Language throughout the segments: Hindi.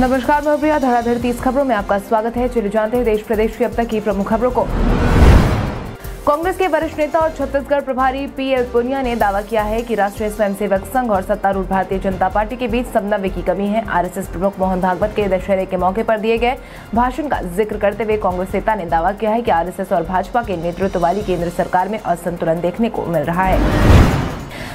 नमस्कार, मैं प्रिया धाराधड़ 30 खबरों में आपका स्वागत है। चलिए जानते हैं देश प्रदेश की अब तक की प्रमुख खबरों को। कांग्रेस के वरिष्ठ नेता और छत्तीसगढ़ प्रभारी पीएल पुनिया ने दावा किया है कि राष्ट्रीय स्वयंसेवक संघ और सत्तारूढ़ भारतीय जनता पार्टी के बीच समन्वय की कमी है। आरएसएस प्रमुख मोहन भागवत के दशहरे के मौके पर दिए गए भाषण का जिक्र करते हुए कांग्रेस नेता ने दावा किया है कि आरएसएस और भाजपा के नेतृत्व वाली केंद्र सरकार में असंतुलन देखने को मिल रहा है।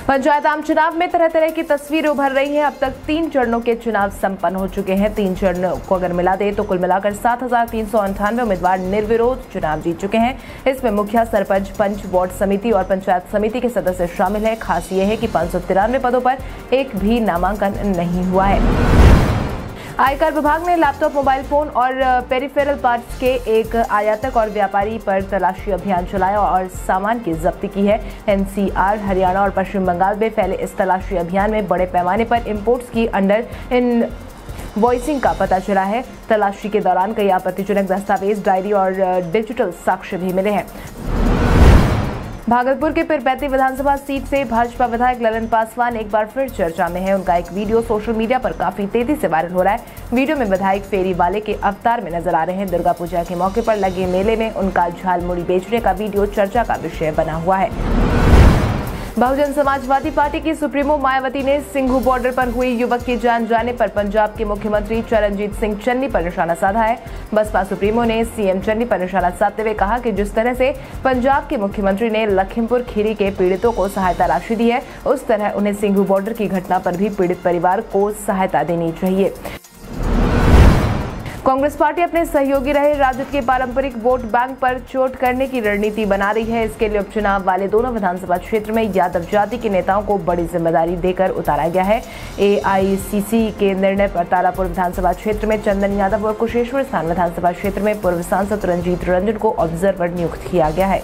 पंचायत आम चुनाव में तरह तरह की तस्वीरें उभर रही हैं। अब तक 3 चरणों के चुनाव संपन्न हो चुके हैं। 3 चरणों को अगर मिला दे तो कुल मिलाकर 7,398 उम्मीदवार निर्विरोध चुनाव जीत चुके हैं। इसमें मुखिया, सरपंच, पंच, वार्ड समिति और पंचायत समिति के सदस्य शामिल हैं। खास ये है कि 593 पदों पर एक भी नामांकन नहीं हुआ है। आयकर विभाग ने लैपटॉप, मोबाइल फोन और पेरिफेरल पार्ट्स के एक आयातक और व्यापारी पर तलाशी अभियान चलाया और सामान की जब्ती की है। एनसीआर, हरियाणा और पश्चिम बंगाल में फैले इस तलाशी अभियान में बड़े पैमाने पर इंपोर्ट्स की अंडर इनवॉइसिंग का पता चला है। तलाशी के दौरान कई आपत्तिजनक दस्तावेज, डायरी और डिजिटल साक्ष्य भी मिले हैं। भागलपुर के पिरपैती विधानसभा सीट से भाजपा विधायक ललन पासवान एक बार फिर चर्चा में है। उनका एक वीडियो सोशल मीडिया पर काफी तेजी से वायरल हो रहा है। वीडियो में विधायक फेरी वाले के अवतार में नजर आ रहे हैं। दुर्गा पूजा के मौके पर लगे मेले में उनका झालमुड़ी बेचने का वीडियो चर्चा का विषय बना हुआ है। बहुजन समाजवादी पार्टी की सुप्रीमो मायावती ने सिंघू बॉर्डर पर हुई युवक की जान जाने पर पंजाब के मुख्यमंत्री चरणजीत सिंह चन्नी पर निशाना साधा है। बसपा सुप्रीमो ने सीएम चन्नी पर निशाना साधते हुए कहा कि जिस तरह से पंजाब के मुख्यमंत्री ने लखीमपुर खीरी के पीड़ितों को सहायता राशि दी है, उस तरह उन्हें सिंघू बॉर्डर की घटना पर भी पीड़ित परिवार को सहायता देनी चाहिए। कांग्रेस पार्टी अपने सहयोगी रहे राजद के पारंपरिक वोट बैंक पर चोट करने की रणनीति बना रही है। इसके लिए उपचुनाव वाले दोनों विधानसभा क्षेत्र में यादव जाति के नेताओं को बड़ी जिम्मेदारी देकर उतारा गया है। एआईसीसी के निर्णय पर तारापुर विधानसभा क्षेत्र में चंदन यादव और कुशेश्वर स्थान विधानसभा क्षेत्र में पूर्व सांसद रंजीत रंजन को ऑब्जर्वर नियुक्त किया गया है।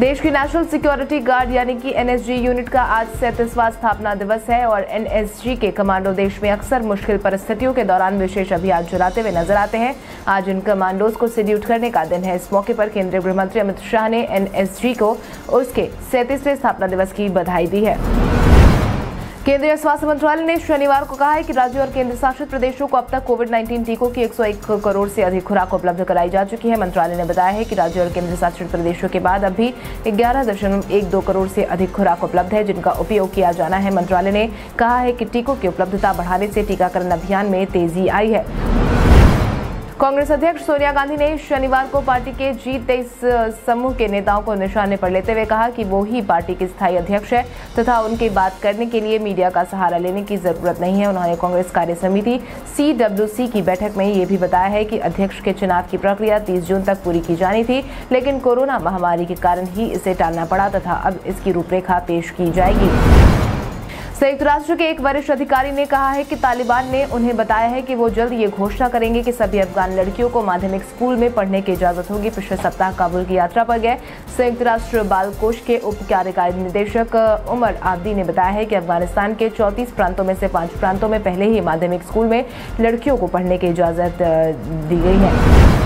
देश की नेशनल सिक्योरिटी गार्ड यानी कि एनएसजी यूनिट का आज 37वां स्थापना दिवस है और एनएसजी के कमांडो देश में अक्सर मुश्किल परिस्थितियों के दौरान विशेष अभियान चलाते हुए नजर आते हैं। आज इन कमांडोज को सैल्यूट करने का दिन है। इस मौके पर केंद्रीय गृह मंत्री अमित शाह ने एनएसजी को उसके 37वें स्थापना दिवस की बधाई दी है। केंद्रीय स्वास्थ्य मंत्रालय ने शनिवार को कहा है कि राज्यों और केंद्र शासित प्रदेशों को अब तक कोविड-19 टीकों की 101 करोड़ से अधिक खुराक उपलब्ध कराई जा चुकी है। मंत्रालय ने बताया है कि राज्यों और केंद्र शासित प्रदेशों के बाद अभी 11.12 करोड़ से अधिक खुराक उपलब्ध है, जिनका उपयोग किया जाना है। मंत्रालय ने कहा है कि टीकों की उपलब्धता बढ़ाने से टीकाकरण अभियान में तेजी आई है। कांग्रेस अध्यक्ष सोनिया गांधी ने शनिवार को पार्टी के जी-23 समूह के नेताओं को निशाने पर लेते हुए कहा कि वो ही पार्टी के स्थायी अध्यक्ष है तथा उनके बात करने के लिए मीडिया का सहारा लेने की जरूरत नहीं है। उन्होंने कांग्रेस कार्य समिति CWC की बैठक में ये भी बताया है कि अध्यक्ष के चुनाव की प्रक्रिया 30 जून तक पूरी की जानी थी, लेकिन कोरोना महामारी के कारण ही इसे टालना पड़ा तथा अब इसकी रूपरेखा पेश की जाएगी। संयुक्त राष्ट्र के एक वरिष्ठ अधिकारी ने कहा है कि तालिबान ने उन्हें बताया है कि वो जल्द ये घोषणा करेंगे कि सभी अफगान लड़कियों को माध्यमिक स्कूल में पढ़ने की इजाजत होगी। पिछले सप्ताह काबुल की यात्रा पर गए संयुक्त राष्ट्र बाल कोष के उप कार्यकारी निदेशक उमर आब्दी ने बताया है कि अफगानिस्तान के 34 प्रांतों में से 5 प्रांतों में पहले ही माध्यमिक स्कूल में लड़कियों को पढ़ने की इजाजत दी गई है।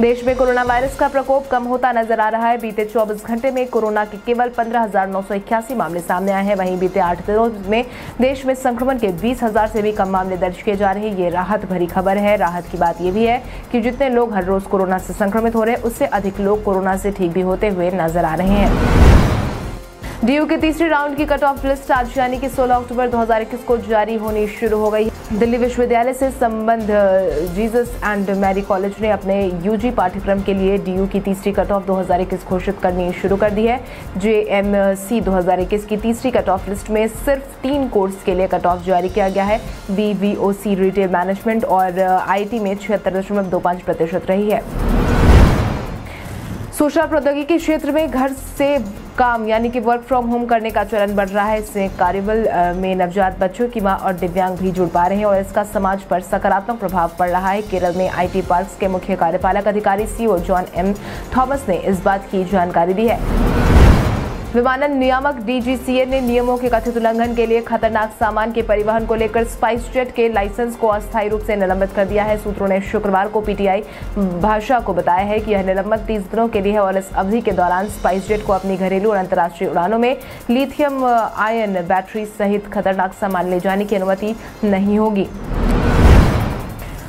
देश में कोरोना वायरस का प्रकोप कम होता नजर आ रहा है। बीते 24 घंटे में कोरोना के केवल 15,981 मामले सामने आए हैं। वहीं बीते 8 दिनों में देश में संक्रमण के 20,000 से भी कम मामले दर्ज किए जा रहे हैं। ये राहत भरी खबर है। राहत की बात ये भी है कि जितने लोग हर रोज कोरोना से संक्रमित हो रहे हैं, उससे अधिक लोग कोरोना से ठीक भी होते हुए नजर आ रहे हैं। डीयू के तीसरे राउंड की कट ऑफ लिस्ट आज यानी कि 16 अक्टूबर 2021 को जारी होनी शुरू हो गई। दिल्ली विश्वविद्यालय से संबद्ध जीसस एंड मैरी कॉलेज ने अपने यूजी पाठ्यक्रम के लिए डीयू की तीसरी कट ऑफ 2021 घोषित करनी शुरू कर दी है। जेएमसी 2021 की तीसरी कट ऑफ लिस्ट में सिर्फ 3 कोर्स के लिए कट ऑफ जारी किया गया है। बीबीओसी रिटेल मैनेजमेंट और आईटी में 76.25% रही है। सूचना प्रौद्योगिकी क्षेत्र में घर से काम यानी कि वर्क फ्रॉम होम करने का चलन बढ़ रहा है। इससे कार्यबल में नवजात बच्चों की मां और दिव्यांग भी जुड़ पा रहे हैं और इसका समाज पर सकारात्मक प्रभाव पड़ रहा है। केरल में आईटी पार्क्स के मुख्य कार्यपालक अधिकारी सीईओ जॉन एम थॉमस ने इस बात की जानकारी दी है। विमानन नियामक डीजीसीए ने नियमों के कथित उल्लंघन के लिए खतरनाक सामान के परिवहन को लेकर स्पाइस जेट के लाइसेंस को अस्थायी रूप से निलंबित कर दिया है। सूत्रों ने शुक्रवार को पीटीआई भाषा को बताया है कि यह निलंबन 30 दिनों के लिए है और इस अवधि के दौरान स्पाइस जेट को अपनी घरेलू और अंतर्राष्ट्रीय उड़ानों में लिथियम आयन बैटरी सहित खतरनाक सामान ले जाने की अनुमति नहीं होगी।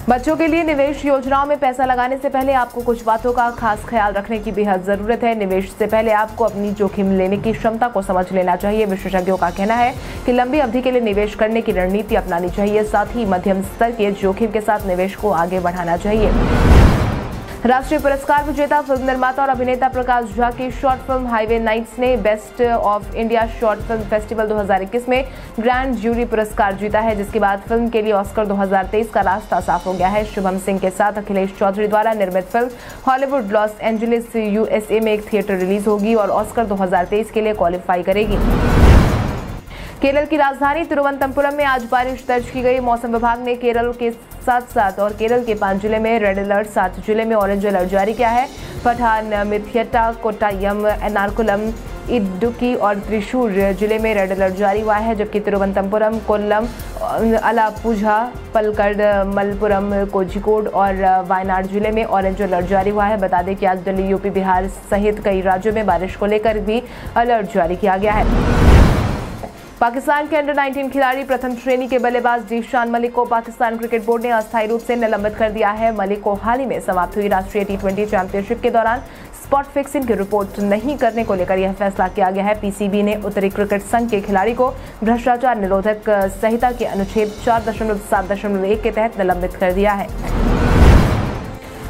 बच्चों के लिए निवेश योजनाओं में पैसा लगाने से पहले आपको कुछ बातों का खास ख्याल रखने की बेहद ज़रूरत है। निवेश से पहले आपको अपनी जोखिम लेने की क्षमता को समझ लेना चाहिए। विशेषज्ञों का कहना है कि लंबी अवधि के लिए निवेश करने की रणनीति अपनानी चाहिए, साथ ही मध्यम स्तर के जोखिम के साथ निवेश को आगे बढ़ाना चाहिए। राष्ट्रीय पुरस्कार विजेता फिल्म निर्माता और अभिनेता प्रकाश झा की शॉर्ट फिल्म हाईवे नाइट्स ने best of India short film festival 2021 में ग्रैंड ज्यूरी पुरस्कार जीता है, जिसके बाद फिल्म के लिए ऑस्कर 2023 का रास्ता साफ हो गया है। शुभम सिंह के साथ अखिलेश चौधरी द्वारा निर्मित film Hollywood Los Angeles USA में एक थिएटर रिलीज होगी और ऑस्कर 2023 के लिए क्वालिफाई करेगी। केरल की राजधानी तिरुवनंतपुरम में आज बारिश दर्ज की गई। मौसम विभाग ने केरल के साथ और केरल के 5 जिले में रेड अलर्ट, 7 जिले में ऑरेंज अलर्ट जारी किया है। पठान, मिथियट्टा, कोट्टायम, एर्नाकुलम, इडुक्की और त्रिशूर जिले में रेड अलर्ट जारी हुआ है, जबकि तिरुवनंतपुरम, कोल्लम, अलापुझा, पलक्कड, मलपुरम, कोझिकोड और वायनाड जिले में ऑरेंज अलर्ट जारी हुआ है। बता दें कि आज दिल्ली, यूपी, बिहार सहित कई राज्यों में बारिश को लेकर भी अलर्ट जारी किया गया है। पाकिस्तान के अंडर 19 खिलाड़ी प्रथम श्रेणी के बल्लेबाज जीशान मलिक को पाकिस्तान क्रिकेट बोर्ड ने अस्थायी रूप से निलंबित कर दिया है। मलिक को हाल ही में समाप्त हुई राष्ट्रीय टी20 चैंपियनशिप के दौरान स्पॉट फिक्सिंग की रिपोर्ट नहीं करने को लेकर यह फैसला किया गया है। पीसीबी ने उत्तरी क्रिकेट संघ के खिलाड़ी को भ्रष्टाचार निरोधक संहिता के अनुच्छेद 4.7.1 के तहत निलंबित कर दिया है।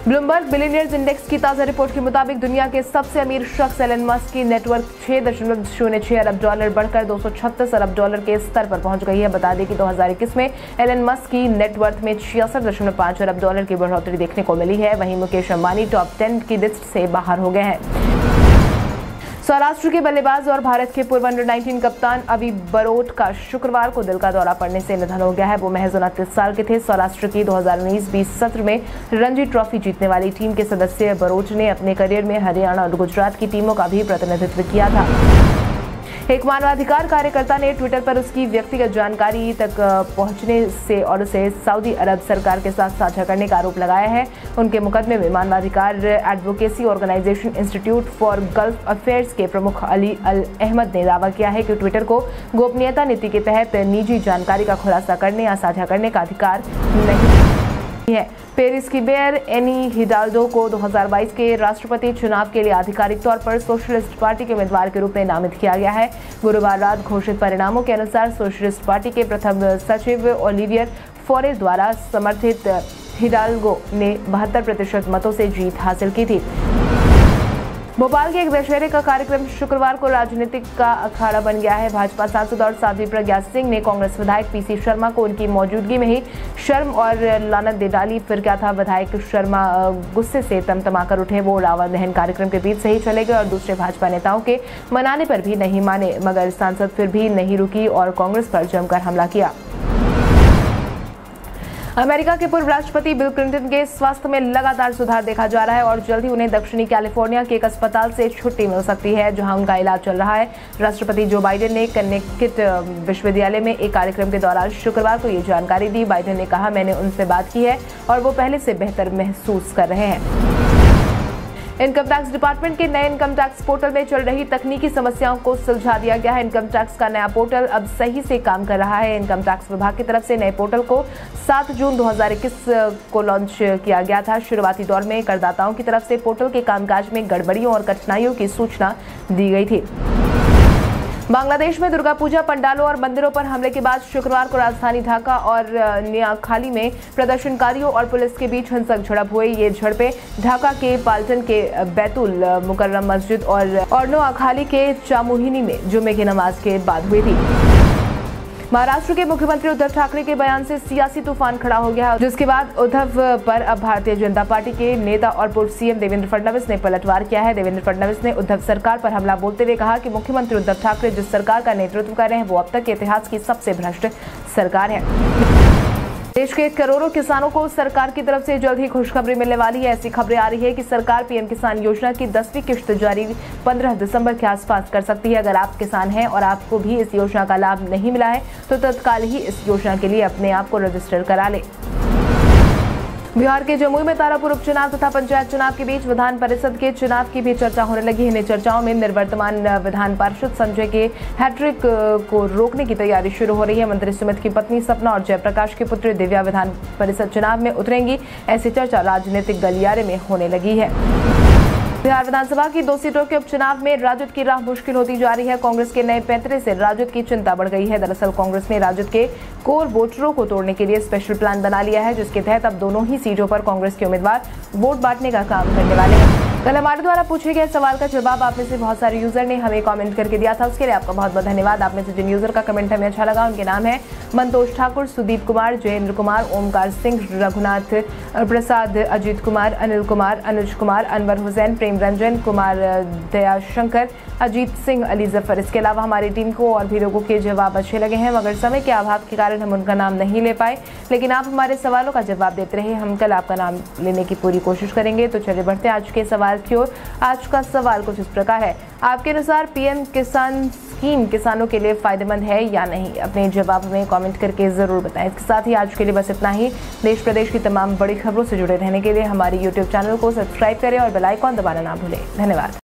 ब्लूमबर्ग बिलियनियर्स इंडेक्स की ताज़ा रिपोर्ट के मुताबिक दुनिया के सबसे अमीर शख्स एलन मस्क की नेटवर्थ 6.06 अरब डॉलर बढ़कर 236 अरब डॉलर के स्तर पर पहुंच गई है। बता दें कि 2021 में एलन मस्क की नेटवर्थ में 66.5 अरब डॉलर की बढ़ोतरी देखने को मिली है। वहीं मुकेश अम्बानी टॉप 10 की लिस्ट से बाहर हो गए हैं। सौराष्ट्र के बल्लेबाज और भारत के पूर्व अंडर 19 कप्तान अवि बरोट का शुक्रवार को दिल का दौरा पड़ने से निधन हो गया है। वो महज 29 साल के थे। सौराष्ट्र की 2019-20 सत्र में रणजी ट्रॉफी जीतने वाली टीम के सदस्य बरोट ने अपने करियर में हरियाणा और गुजरात की टीमों का भी प्रतिनिधित्व किया था। एक मानवाधिकार कार्यकर्ता ने ट्विटर पर उसकी व्यक्तिगत जानकारी तक पहुंचने से और उसे सऊदी अरब सरकार के साथ साझा करने का आरोप लगाया है। उनके मुकदमे में मानवाधिकार advocacy organisation institute for Gulf affairs के प्रमुख अली अल अहमद ने दावा किया है कि ट्विटर को गोपनीयता नीति के तहत निजी जानकारी का खुलासा करने या साझा करने का अधिकार नहीं है। पेरिस की मेयर एनी हिडाल्डो को 2022 के राष्ट्रपति चुनाव के लिए आधिकारिक तौर पर सोशलिस्ट पार्टी के उम्मीदवार के रूप में नामित किया गया है। गुरुवार रात घोषित परिणामों के अनुसार सोशलिस्ट पार्टी के प्रथम सचिव ओलिवियर फॉरे द्वारा समर्थित हिडाल्डो ने 72% मतों से जीत हासिल की थी। भोपाल के एक दशहरे का कार्यक्रम शुक्रवार को राजनीतिक का अखाड़ा बन गया है। भाजपा सांसद और साध्वी प्रज्ञा सिंह ने कांग्रेस विधायक पीसी शर्मा को उनकी मौजूदगी में ही शर्म और लानत दे डाली। फिर क्या था, विधायक शर्मा गुस्से से तमतमा कर उठे। वो रावण दहन कार्यक्रम के बीच से ही चले गए और दूसरे भाजपा नेताओं के मनाने पर भी नहीं माने, मगर सांसद फिर भी नहीं रुकी और कांग्रेस पर जमकर हमला किया। अमेरिका के पूर्व राष्ट्रपति बिल क्लिंटन के स्वास्थ्य में लगातार सुधार देखा जा रहा है और जल्द ही उन्हें दक्षिणी कैलिफोर्निया के एक अस्पताल से छुट्टी मिल सकती है, जहां उनका इलाज चल रहा है। राष्ट्रपति जो बाइडेन ने कनेक्टिकट विश्वविद्यालय में एक कार्यक्रम के दौरान शुक्रवार को ये जानकारी दी। बाइडेन ने कहा, मैंने उनसे बात की है और वो पहले से बेहतर महसूस कर रहे हैं। इनकम टैक्स डिपार्टमेंट के नए इनकम टैक्स पोर्टल में चल रही तकनीकी समस्याओं को सुलझा दिया गया है। इनकम टैक्स का नया पोर्टल अब सही से काम कर रहा है। इनकम टैक्स विभाग की तरफ से नए पोर्टल को 7 जून 2021 को लॉन्च किया गया था। शुरुआती दौर में करदाताओं की तरफ से पोर्टल के कामकाज में गड़बड़ियों और कठिनाइयों की सूचना दी गई थी। बांग्लादेश में दुर्गा पूजा पंडालों और मंदिरों पर हमले के बाद शुक्रवार को राजधानी ढाका और नियाखाली में प्रदर्शनकारियों और पुलिस के बीच हिंसक झड़प हुई। ये झड़पें ढाका के पाल्टन के बैतुल मुकर्रम मस्जिद और नोआखाली के चामुहिनी में जुमे की नमाज के बाद हुई थी। महाराष्ट्र के मुख्यमंत्री उद्धव ठाकरे के बयान से सियासी तूफान खड़ा हो गया, जिसके बाद उद्धव पर अब भारतीय जनता पार्टी के नेता और पूर्व सीएम देवेंद्र फडणवीस ने पलटवार किया है। देवेंद्र फडणवीस ने उद्धव सरकार पर हमला बोलते हुए कहा कि मुख्यमंत्री उद्धव ठाकरे जिस सरकार का नेतृत्व कर रहे हैं वो अब तक के इतिहास की सबसे भ्रष्ट सरकार है। देश के करोड़ों किसानों को सरकार की तरफ से जल्द ही खुशखबरी मिलने वाली है। ऐसी खबरें आ रही है कि सरकार पीएम किसान योजना की 10वीं किश्त जारी 15 दिसंबर के आसपास कर सकती है। अगर आप किसान हैं और आपको भी इस योजना का लाभ नहीं मिला है तो तत्काल ही इस योजना के लिए अपने आप को रजिस्टर करा लें। बिहार के जमुई में तारापुर उपचुनाव तथा पंचायत चुनाव के बीच विधान परिषद के चुनाव की भी चर्चा होने लगी। इन चर्चाओं में निर्वर्तमान विधान पार्षद संजय के हैट्रिक को रोकने की तैयारी शुरू हो रही है। मंत्री सुमित की पत्नी सपना और जयप्रकाश की पुत्री दिव्या विधान परिषद चुनाव में उतरेंगी। ऐसी चर्चा राजनीतिक गलियारे में होने लगी है। बिहार विधानसभा की 2 सीटों के उपचुनाव में राजद की राह मुश्किल होती जा रही है। कांग्रेस के नए पैंतरे से राजद की चिंता बढ़ गई है। दरअसल कांग्रेस ने राजद के कोर वोटरों को तोड़ने के लिए स्पेशल प्लान बना लिया है, जिसके तहत अब दोनों ही सीटों पर कांग्रेस के उम्मीदवार वोट बांटने का काम करने वाले हैं। कल हमारे द्वारा पूछे गए सवाल का जवाब आप में से बहुत सारे यूजर ने हमें कमेंट करके दिया था, उसके लिए आपका बहुत बहुत धन्यवाद। आप में से जिन यूजर का कमेंट हमें अच्छा लगा उनके नाम है मंतोष ठाकुर, सुदीप कुमार, जयेंद्र कुमार, ओमकार सिंह, रघुनाथ प्रसाद, अजीत कुमार, अनिल कुमार, अनुज कुमार, अनवर हुसैन, प्रेम रंजन, कुमार दयाशंकर, अजीत सिंह, अली जफर। इसके अलावा हमारी टीम को और भी लोगों के जवाब अच्छे लगे हैं, मगर समय के अभाव के कारण हम उनका नाम नहीं ले पाए, लेकिन आप हमारे सवालों का जवाब देते रहे। हम कल आपका नाम लेने की पूरी कोशिश करेंगे। तो चलिए बढ़ते हैं आज के सवाल की ओर। आज का सवाल कुछ इस प्रकार है, आपके अनुसार पीएम किसान स्कीम किसानों के लिए फायदेमंद है या नहीं? अपने जवाब में कमेंट करके ज़रूर बताएं। इसके साथ ही आज के लिए बस इतना ही। देश प्रदेश की तमाम बड़ी खबरों से जुड़े रहने के लिए हमारे यूट्यूब चैनल को सब्सक्राइब करें और बेल आइकॉन दबाना ना भूलें। धन्यवाद।